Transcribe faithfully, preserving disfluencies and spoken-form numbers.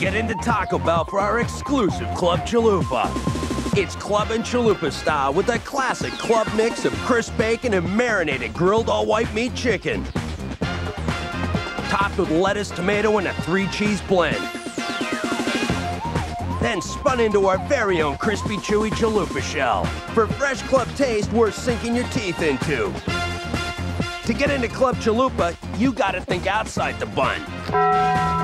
get into Taco Bell for our exclusive Club Chalupa. It's club and chalupa style with a classic club mix of crisp bacon and marinated grilled all-white meat chicken, topped with lettuce, tomato, and a three-cheese blend. Then spun into our very own crispy, chewy chalupa shell for fresh club taste worth sinking your teeth into. To get into Club Chalupa, you gotta think outside the bun.